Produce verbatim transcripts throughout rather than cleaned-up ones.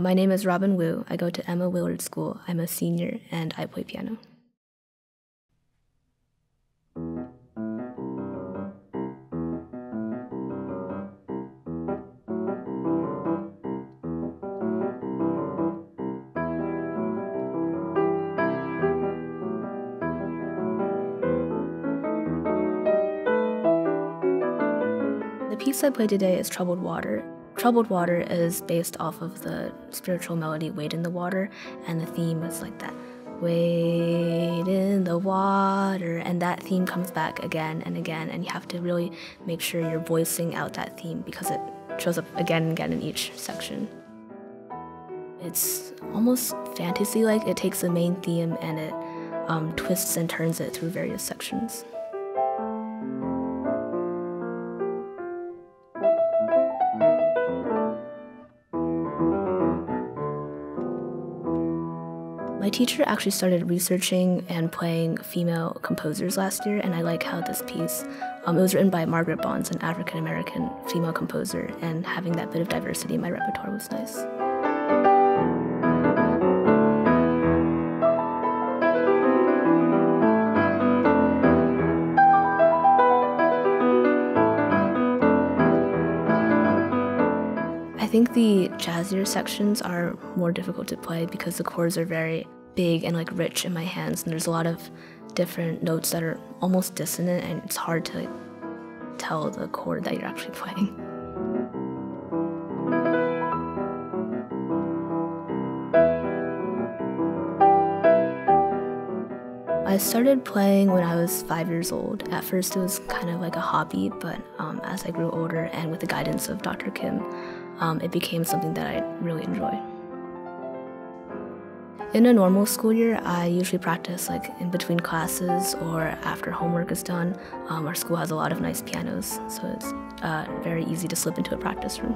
My name is Robyn Wu. I go to Emma Willard School. I'm a senior and I play piano. The piece I play today is Troubled Water. Troubled Water is based off of the spiritual melody Wade in the Water, and the theme is like that. Wade in the water, and that theme comes back again and again, and you have to really make sure you're voicing out that theme because it shows up again and again in each section. It's almost fantasy-like. It takes the main theme and it um, twists and turns it through various sections. My teacher actually started researching and playing female composers last year, and I like how this piece, um, it was written by Margaret Bonds, an African-American female composer, and having that bit of diversity in my repertoire was nice. I think the jazzier sections are more difficult to play because the chords are very big and like rich in my hands, and there's a lot of different notes that are almost dissonant, and it's hard to like, tell the chord that you're actually playing. I started playing when I was five years old. At first it was kind of like a hobby, but um, as I grew older and with the guidance of Doctor Kim, um, it became something that I really enjoy. In a normal school year, I usually practice like in between classes or after homework is done. Um, our school has a lot of nice pianos, so it's uh, very easy to slip into a practice room.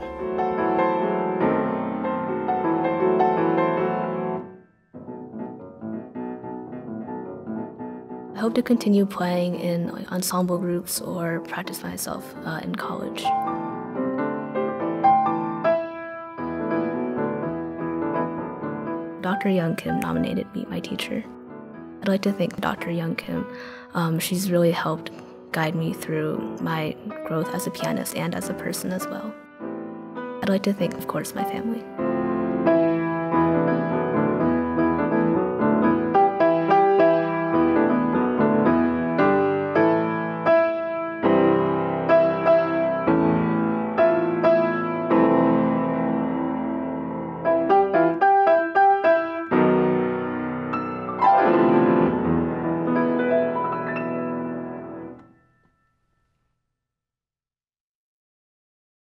I hope to continue playing in like, ensemble groups or practice myself uh, in college. Doctor Young Kim nominated me, my teacher. I'd like to thank Doctor Young Kim. Um, she's really helped guide me through my growth as a pianist and as a person as well. I'd like to thank, of course, my family.